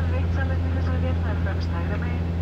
and wait some minutes, will get my friends, I remain.